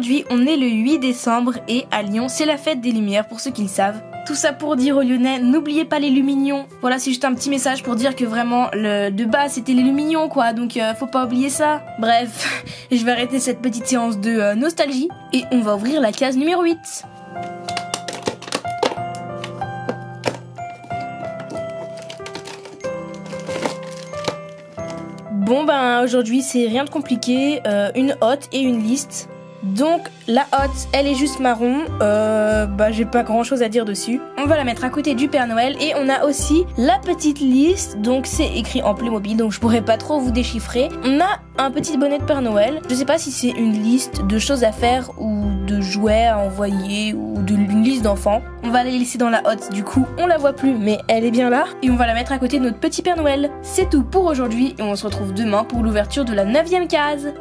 Aujourd'hui, on est le 8 décembre et à Lyon, c'est la fête des Lumières pour ceux qui le savent. Tout ça pour dire aux Lyonnais, n'oubliez pas les Lumignons. Voilà, c'est juste un petit message pour dire que vraiment, de base, c'était les Lumignons, quoi. Donc, faut pas oublier ça. Bref, je vais arrêter cette petite séance de nostalgie et on va ouvrir la case numéro 8. Bon ben aujourd'hui c'est rien de compliqué, une hotte et une liste. Donc la hotte elle est juste marron, j'ai pas grand chose à dire dessus. On va la mettre à côté du Père Noël et on a aussi la petite liste, donc c'est écrit en Playmobil donc je pourrais pas trop vous déchiffrer. On a un petit bonnet de Père Noël, je sais pas si c'est une liste de choses à faire ou de jouets à envoyer ou d'une liste d'enfants. On va la laisser dans la hotte, du coup on la voit plus mais elle est bien là et on va la mettre à côté de notre petit Père Noël. C'est tout pour aujourd'hui et on se retrouve demain pour l'ouverture de la 9e case.